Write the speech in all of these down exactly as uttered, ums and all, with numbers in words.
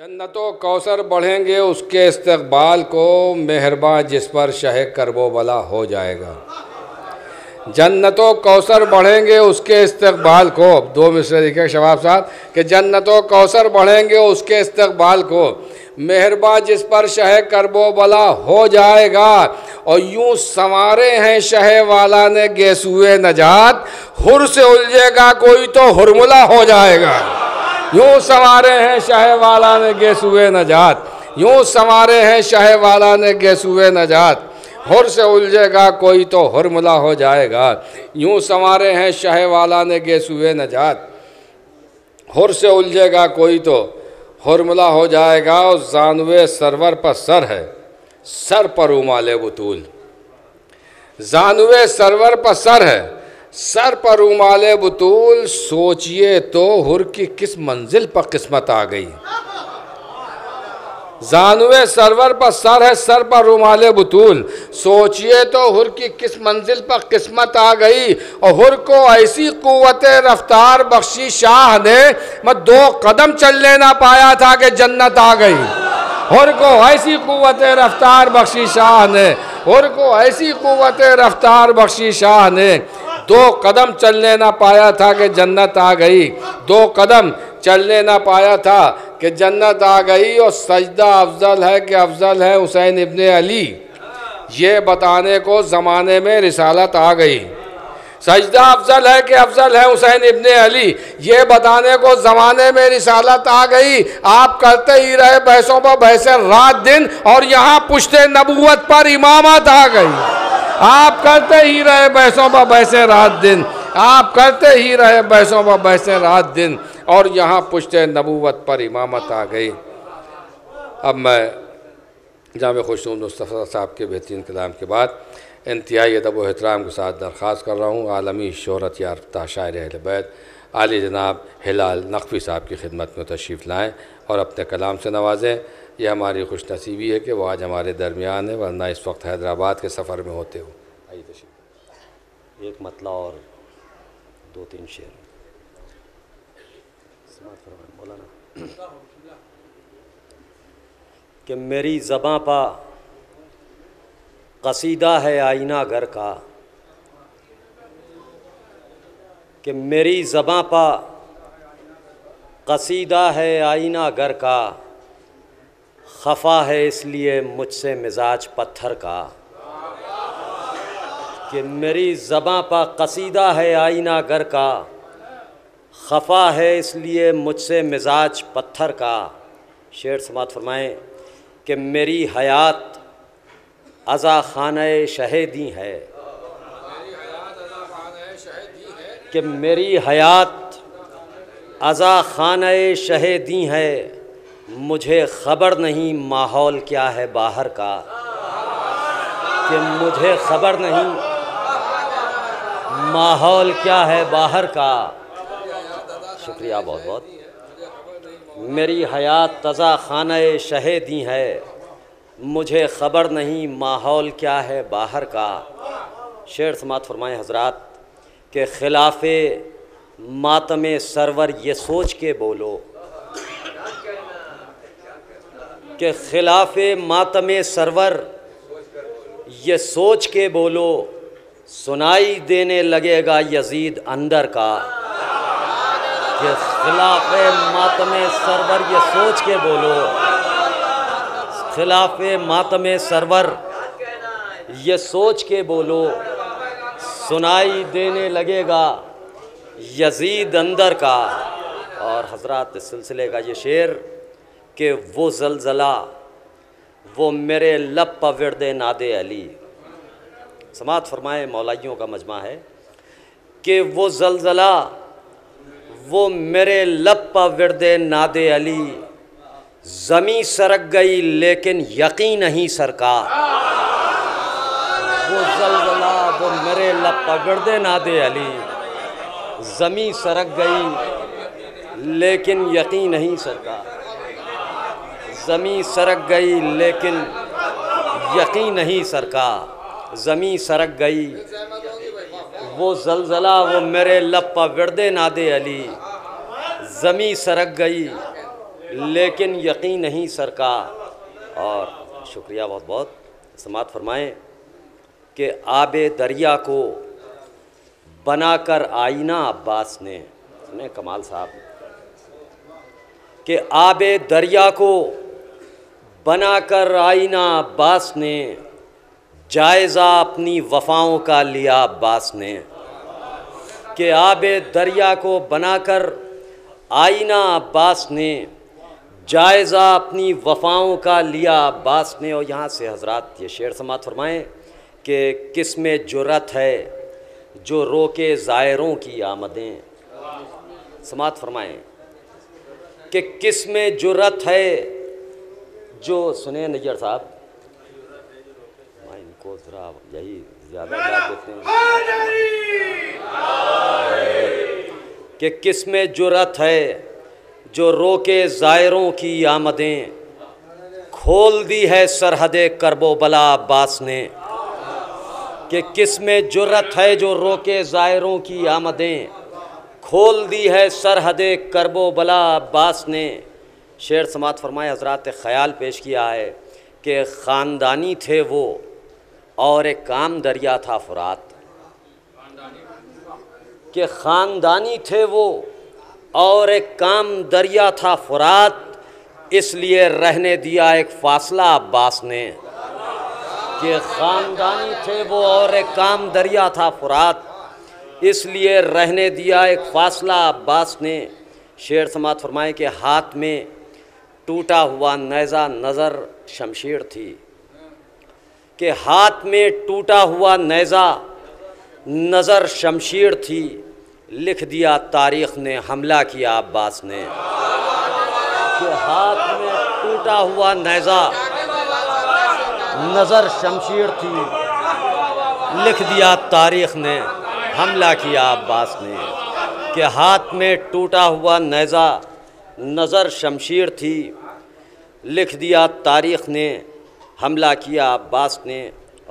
जन्नतो कौसर बढ़ेंगे उसके इस्तकबाल को, मेहरबान जिस पर शह करबो बला हो जाएगा। जन्नतो कौसर बढ़ेंगे उसके इस्तकबाल को, दो मिसरे लिखे शबाब साहब कि जन्नतो कौसर बढ़ेंगे उसके इस्तकबाल को, मेहरबान जिस पर शह करबो बला हो जाएगा। और यूँ संवारे हैं शह वाला ने गेसुए नजात, हुर से उलझेगा कोई तो हुरमुला हो जाएगा। यूँ संवारे हैं शह वाला ने गेसुए नजात, यूँ संवारे हैं शह वाला ने गेसुए नजात, हुर से उलझेगा कोई तो हुरमुला हो जाएगा। यूँ संवारे हैं शह वाला ने गेसुए नजात, हुर से उलझेगा कोई तो हुरमुला हो जाएगा। और जानवे सरवर पर सर है, सर पर उमाले बतूल, जानवे सरवर पर सर है, सर पर रुमाले बतूल, सोचिए तो हुर की किस मंजिल पर किस्मत आ गई। जानवे सरवर पर सर है, सर पर रुमाले बतूल, सोचिए तो हुर की किस मंजिल पर किस्मत आ गई। और हुर को ऐसी कुव्वत रफ्तार बख्शी शाह ने, मैं दो कदम चलने ना पाया था कि जन्नत आ गई। हुर को ऐसी कुव्वत रफ्तार बख्शी शाह ने, हुर को ऐसी कुव्वत रफ्तार बख्शी शाह ने, दो कदम चलने ना पाया था कि जन्नत आ गई। दो कदम चलने ना पाया था कि जन्नत आ गई। और सजदा अफजल है कि अफजल है हुसैन इब्ने अली, ये बताने को ज़माने में रिसालत आ गई। सजदा अफजल है कि अफजल है हुसैन इब्ने अली, ये बताने को ज़माने में रिसालत आ गई। आप करते ही रहे बहसों पर बहसें रात दिन, और यहाँ पुश्ते नबूवत पर इमामत आ गई। आप करते ही रहे बहसों पर बहसें रात दिन, आप करते ही रहे बहसों पर बहसें रात दिन, और यहाँ पुश्ते नबूवत पर इमामत आ गई। अब मैं जामे खुशनूद मुस्तफ़ा साहब के बेहतरीन कलाम के बाद इंतहाई अदब व एहतराम के साथ दरख्वास्त कर रहा हूँ आलमी शोहरत याफ्ता शायर अहले बैत आली जनाब हिलाल नक़वी साहब की खिदमत में तशरीफ़ लाएँ और अपने कलाम से नवाजें। यह हमारी खुशनसीबी है कि वह आज हमारे दरमियान है, वरना इस वक्त हैदराबाद के सफ़र में होते हो। आइए तशरीफ़। एक मतला और दो तीन शेर मौलाना कि मेरी ज़बां पा कसीदा है आईना घर का, कि मेरी ज़बां पा कसीदा है आईना घर का, खफा है इसलिए मुझसे मिजाज पत्थर का। कि मेरी ज़बां पर कसीदा है आईना घर का, खफा है इसलिए मुझसे मिजाज पत्थर का। शेर समात फरमाएँ कि मेरी हयात अज़ा खाने शहीदी है, कि मेरी हयात अज़ा खाने शहीदी है, मुझे ख़बर नहीं माहौल क्या है बाहर का। कि मुझे ख़बर नहीं माहौल क्या है बाहर का। शुक्रिया बहुत बहुत। मेरी हयात तज़ा खाने शहीदी है, मुझे ख़बर नहीं माहौल क्या है बाहर का। शेर समात फरमाएँ हजरात के ख़िलाफ़े मातम सरवर ये सोच के बोलो, के ख़िलाफ़े मातमे सरवर ये सोच के बोलो, सुनाई देने लगेगा यजीद अंदर का। के ख़िलाफ़े मातमे सरवर ये सोच के बोलो, ख़िलाफ़े मातमे सरवर ये सोच के बोलो, सुनाई देने लगेगा यजीद अंदर का। और हजरात इस सिलसिले का ये शेर कि वो ज़लज़ला वो मेरे लब पर विरद नादे अली। समात फरमाए मौलाइयों का मजमा है कि वो ज़लज़ला वो मेरे लब पर विरद नादे अली, ज़मीं सरक गई लेकिन यकीन नहीं सरका। वो ज़लज़ला वो मेरे लब पर विरद नादे अली, ज़मीं सरक गई लेकिन यकीन नहीं सरका। ज़मीं सरक गई लेकिन यकीन नहीं सरका, ज़मीं सरक गई वो ज़लज़ला वो मेरे लब पर विरदे नादे अली, ज़मीं सरक गई लेकिन यकीन नहीं सरकार। और शुक्रिया बहुत बहुत। समात फरमाएँ कि आब दरिया को बनाकर आईना अब्बास ने, सुने कमाल साहब, कि आब दरिया को बनाकर आईना अब्बास ने, जायज़ा अपनी वफ़ाओं का लिया अब्बास ने, कि आब दरिया को बनाकर आईना अब्बास ने, जायज़ा अपनी वफ़ाओं का लिया अब्बास ने। और यहाँ से हजरात ये शेर समात फरमाएँ कि किस में जुरत है जो रोके ज़ायरों की आमदें। समात फरमाएँ कि किस में जुरत है जो, सुने नैयर साहब, इनको ज़रा यही ज़्यादा याद देते हैं, कि किस में जुरत है जो रोके ज़ायरों की आमदें, खोल दी है सरहदे करबो बला अब्बास ने। कि किस में जुर्रत है जो रोके ज़ायरों की आमदें, खोल दी है सरहदे करबो बला अब्बास ने। शेर समात फरमाए, हजरात ख़याल पेश किया है कि ख़ानदानी थे वो और एक काम दरिया था फुरात। कि ख़ानदानी थे वो और एक काम दरिया था फुरात, इसलिए रहने दिया एक फ़ासला अब्बास ने। कि ख़ानदानी थे वो और एक काम दरिया था फुरात, इसलिए रहने दिया एक फ़ासला अब्बास ने। शेर समात फरमाए कि हाथ में टूटा हुआ नैज़ा नज़र शमशीर थी, कि हाथ में टूटा हुआ नैज़ा नज़र शमशीर थी, लिख दिया तारीख़ ने हमला किया अब्बास ने। कि हाथ में टूटा हुआ नैज़ा नज़र शमशीर थी, लिख दिया तारीख़ ने हमला किया अब्बास ने। कि हाथ में टूटा हुआ नैज़ा नज़र शमशीर थी, लिख दिया तारीख़ ने हमला किया अब्बास ने।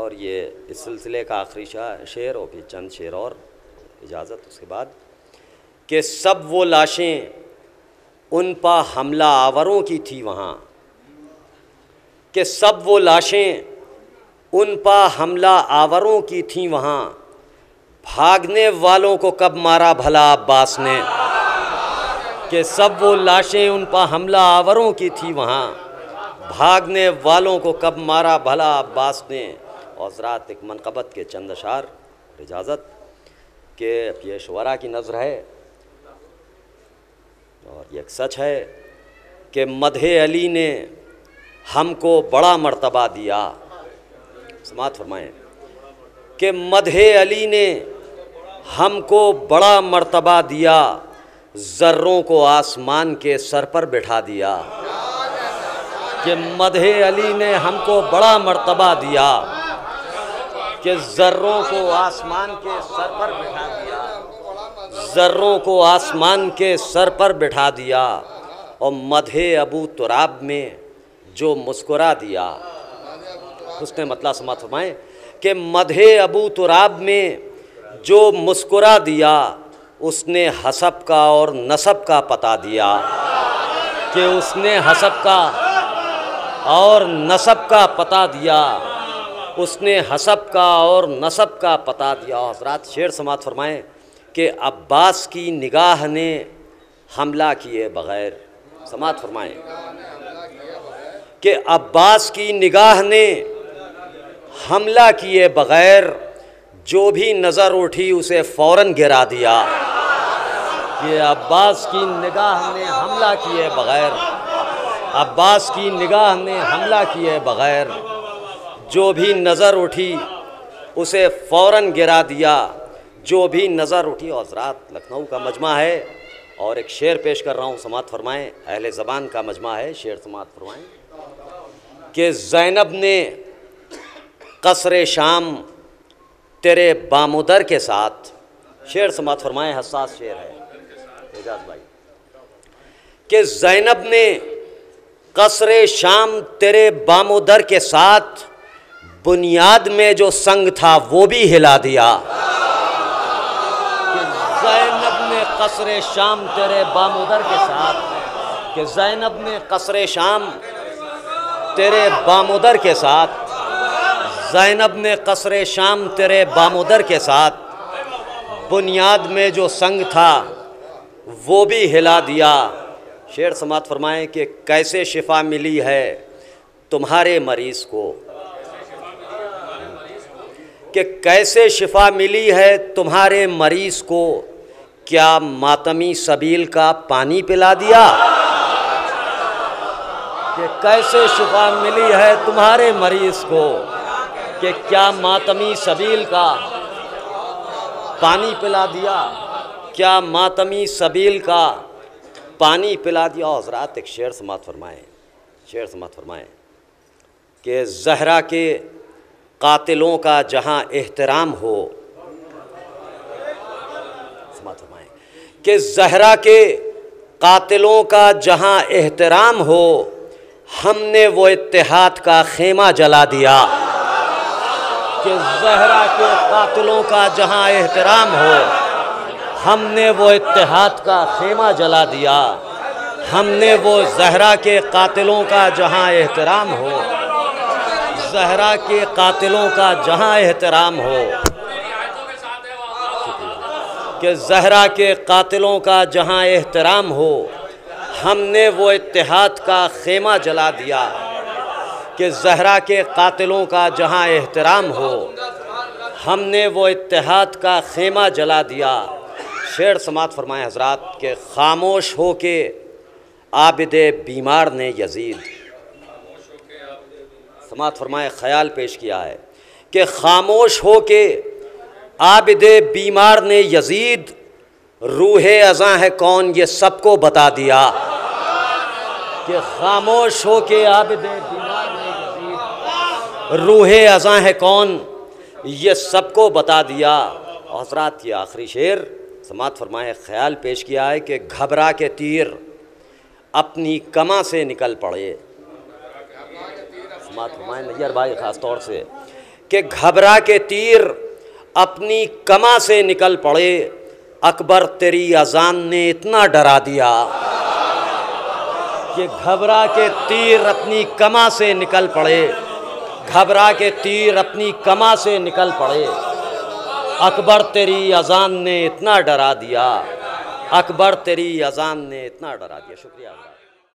और ये इस सिलसिले का आखिरी शेर और फिर चंद शेर और इजाज़त उसके बाद। कि सब वो लाशें उन पर हमला आवरों की थी वहाँ, कि सब वो लाशें उन पर हमला आवरों की थीं वहाँ, भागने वालों को कब मारा भला अब्बास ने। कि सब वो लाशें उन पर हमला आवरों की थीं वहाँ, भागने वालों को कब मारा भला अब्बास ने। और हज़रात एक मनकबत के चंद अशार इजाज़त, के ये शुरा की नज़र है और ये एक सच है कि मदहे अली ने हमको बड़ा मर्तबा दिया। समात फरमाएँ कि मदहे अली ने हमको बड़ा मर्तबा दिया, ज़र्रों को आसमान के सर पर बिठा दिया। कि मदहे अली ने हमको बड़ा मर्तबा दिया, कि ज़र्रों को आसमान के सर पर बिठा दिया, ज़र्रों को आसमान के सर पर बिठा दिया। और मदहे अबू तुराब में जो मुस्कुरा दिया, उसने मतलब समात फरमाएँ कि मदहे अबू तुराब में जो मुस्कुरा दिया, उसने हसब का और नसब का पता दिया। कि उसने हसब का और नसब का पता दिया, उसने हसब का और नसब का पता दिया। हज़रात शेर समात फरमाएँ कि अब्बास की निगाह ने हमला किए बग़ैर। समात फरमाएँ कि अब्बास की निगाह ने हमला किए बग़ैर, जो भी नज़र उठी उसे फ़ौरन गिरा दिया। कि अब्बास की निगाह ने हमला किए बग़ैर, अब्बास की निगाह ने हमला किए बग़ैर, जो भी नज़र उठी उसे फ़ौरन गिरा दिया, जो भी नज़र उठी। और हज़रात लखनऊ का मजमा है और एक शेर पेश कर रहा हूँ, समात फरमाएँ, अहले ज़बान का मजमा है। शेर समात फरमाएँ कि ज़ैनब ने कसरे शाम तेरे बामुदर के साथ। शेर समात फरमाएँ, हसास शेर है एजाज भाई। कि ज़ैनब ने कसरे शाम तेरे बामुदर के साथ, बुनियाद में जो संग था वो भी हिला दिया। कि ज़ैनब ने कसरे शाम तेरे बामुदर के साथ, कि ज़ैनब ने कसरे शाम तेरे बामुदर के साथ ज़ैनब ने कसरे शाम तेरे बामुदर के साथ बुनियाद में जो संग था वो भी हिला दिया। शेर समात फरमाएं कि कैसे शिफा मिली है तुम्हारे मरीज़ को, कि कैसे शिफा मिली है तुम्हारे मरीज़ को, क्या मातमी सबील का पानी पिला दिया। कि कैसे शिफा मिली है तुम्हारे मरीज़ को, कि क्या मातमी सबील का पानी पिला दिया, क्या मातमी सबील का पानी पिला दिया। हज़रात एक शेर समात फरमाएँ, शेर समात फरमाएँ कि जहरा के कातिलों का जहां एहतराम हो, कि ज़हरा के कातिलों का जहां एहतराम हो, हमने वो इत्तेहाद का खेमा जला दिया। कि ज़हरा के कातिलों का जहां एहतराम हो, हमने वो इत्तेहाद का खेमा जला दिया। हमने वो ज़हरा के कातिलों का जहां एहतराम हो, ज़हरा के कातिलों का जहां एहतराम हो, कि ज़हरा के कातिलों का जहां एहतराम हो, हमने वो इत्तेहाद का खेमा जला दिया। कि ज़हरा के कातिलों का जहां एहतराम हो, हमने वो इत्तेहाद का खेमा जला दिया। शेर समात फरमाए हजरात के खामोश हो के आबिदे बीमार ने यजीद, समात फरमाए ख्याल पेश किया है कि खामोश हो के आबिदे बीमार ने यजीद, रूहे अज़ा है कौन ये सबको बता दिया। कि खामोश हो के आबिदे बीमार ने यजीद, रूहे अज़ा है कौन ये सबको बता दिया। हज़रात ये आखिरी शेर समात फरमाए ख्याल पेश किया है कि घबरा के तीर अपनी कमा से निकल पड़े। नैयर भाई ख़ास तौर से कि घबरा के तीर अपनी कमा से निकल पड़े, अकबर तेरी अजान ने इतना डरा दिया। कि घबरा के तीर अपनी कमा से निकल पड़े, घबरा के तीर अपनी कमा से निकल पड़े, अकबर तेरी अजान ने इतना डरा दिया। अकबर तेरी अजान ने इतना डरा दिया। शुक्रिया।